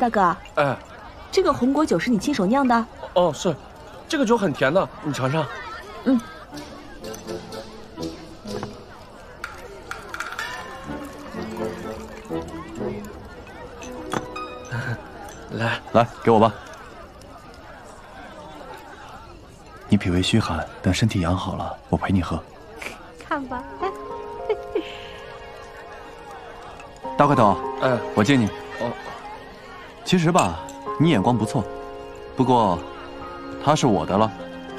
大哥，哎，这个红果酒是你亲手酿的？哦，是，这个酒很甜的，你尝尝。嗯。 来，给我吧。你脾胃虚寒，等身体养好了，我陪你喝。看吧，大块头，哎，我借你。哦，其实吧，你眼光不错，不过，它是我的了，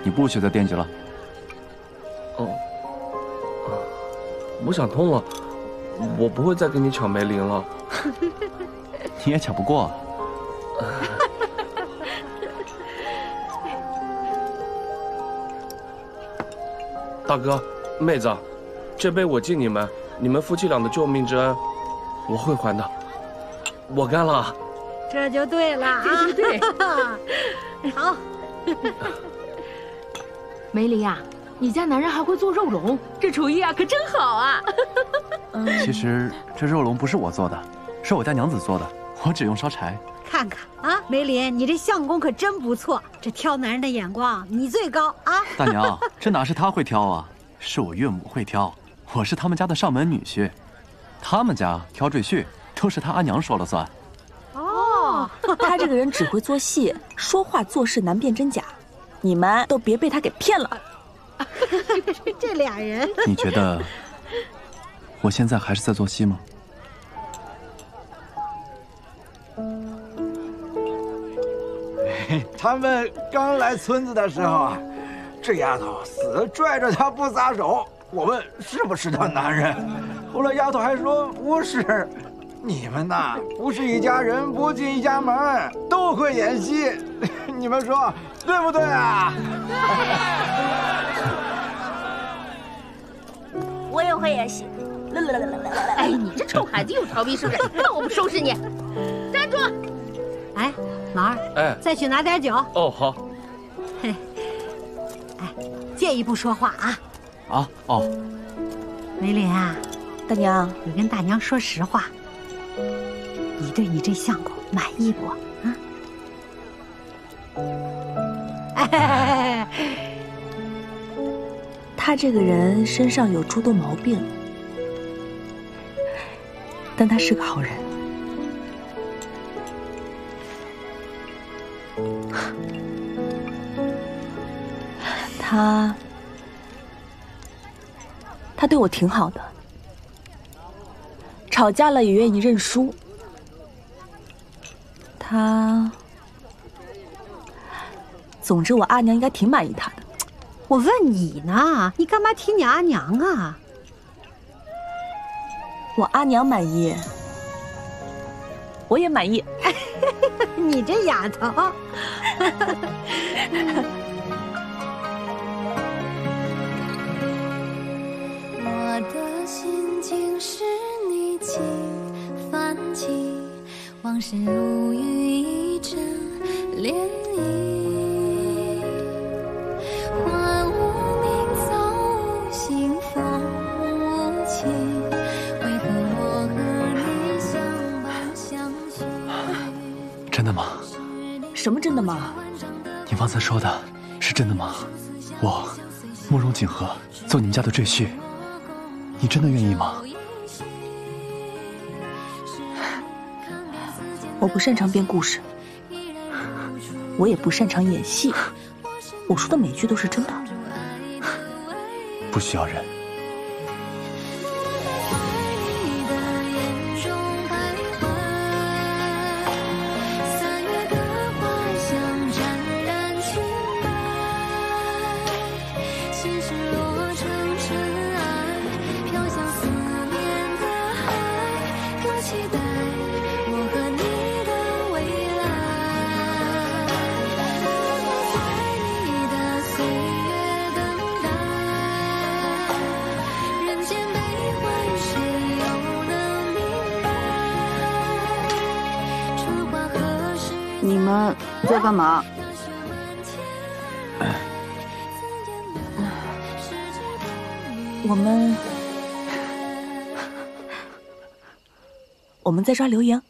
你不许再惦记了。哦，我想通了，我不会再跟你抢梅林了。你也抢不过。 大哥，妹子，这杯我敬你们，你们夫妻俩的救命之恩，我会还的。我干了，这就对了啊！对对对，好。梅林啊，你家男人还会做肉龙，这厨艺啊可真好啊！其实这肉龙不是我做的，是我家娘子做的，我只用烧柴。看看啊，梅林，你这相公可真不错。 这挑男人的眼光，你最高啊！大娘，这哪是他会挑啊，是我岳母会挑。我是他们家的上门女婿，他们家挑赘婿都是他阿娘说了算。哦，他这个人只会做戏，说话做事难辨真假，你们都别被他给骗了。这俩人，你觉得我现在还是在做戏吗？ 他们刚来村子的时候啊，这丫头死拽着他不撒手。我问是不是他男人，后来丫头还说不是。你们呐，不是一家人，不进一家门，都会演戏，你们说对不对啊？我也会演戏。哎，你这臭孩子又调皮是不是？那我不收拾你！站住！哎。 老二，哎，再去拿点酒。哦，好。嘿，哎，介意不说话啊？啊，哦。梅林啊，大娘，你跟大娘说实话，你对你这相公满意不？啊？哎，他这个人身上有诸多毛病，但他是个好人。 他对我挺好的，吵架了也愿意认输。他，总之我阿娘应该挺满意他的。我问你呢，你干嘛提你阿娘啊？我阿娘满意，我也满意。你这丫头。是你轻泛起，往事如雨一阵涟漪。花无名，草无心，风无情，为何我和你相伴相许？真的吗？什么真的吗？你刚才说的是真的吗？我慕容锦和做你们家的赘婿，你真的愿意吗？ 我不擅长编故事，我也不擅长演戏，我说的每句都是真的，不需要人。 在干嘛？我们在抓刘莹。